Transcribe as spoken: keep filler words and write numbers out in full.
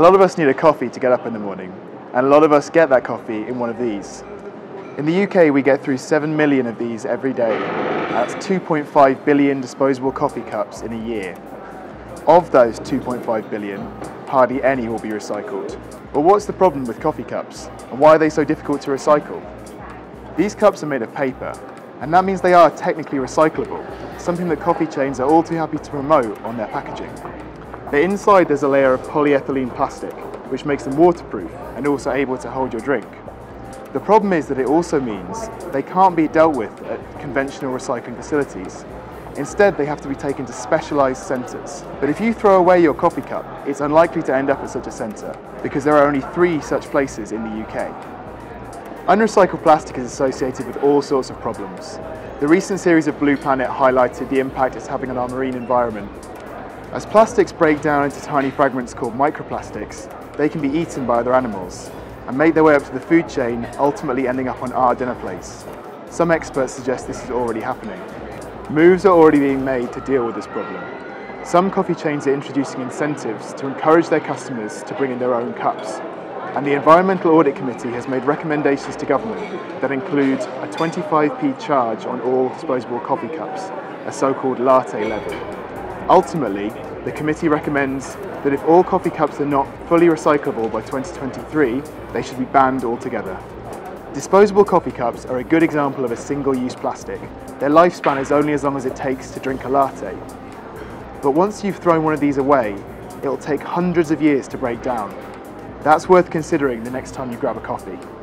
A lot of us need a coffee to get up in the morning, and a lot of us get that coffee in one of these. In the U K, we get through seven million of these every day. That's two point five billion disposable coffee cups in a year. Of those two point five billion, hardly any will be recycled. But what's the problem with coffee cups, and why are they so difficult to recycle? These cups are made of paper, and that means they are technically recyclable, something that coffee chains are all too happy to promote on their packaging. But inside there's a layer of polyethylene plastic, which makes them waterproof and also able to hold your drink. The problem is that it also means they can't be dealt with at conventional recycling facilities. Instead, they have to be taken to specialised centres. But if you throw away your coffee cup, it's unlikely to end up at such a centre, because there are only three such places in the U K. Unrecycled plastic is associated with all sorts of problems. The recent series of Blue Planet highlighted the impact it's having on our marine environment. As plastics break down into tiny fragments called microplastics, they can be eaten by other animals and make their way up to the food chain, ultimately ending up on our dinner plates. Some experts suggest this is already happening. Moves are already being made to deal with this problem. Some coffee chains are introducing incentives to encourage their customers to bring in their own cups. And the Environmental Audit Committee has made recommendations to government that include a twenty-five p charge on all disposable coffee cups, a so-called Latte Levy. Ultimately, the committee recommends that if all coffee cups are not fully recyclable by twenty twenty-three, they should be banned altogether. Disposable coffee cups are a good example of a single-use plastic. Their lifespan is only as long as it takes to drink a latte. But once you've thrown one of these away, it'll take hundreds of years to break down. That's worth considering the next time you grab a coffee.